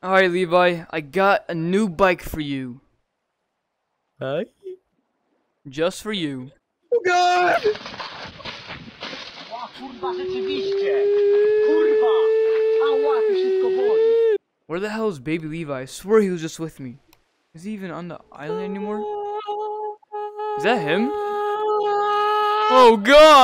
Alright, Levi, I got a new bike for you. Huh? Just for you. Oh god! Where the hell is baby Levi? I swear he was just with me. Is he even on the island anymore? Is that him? Oh god!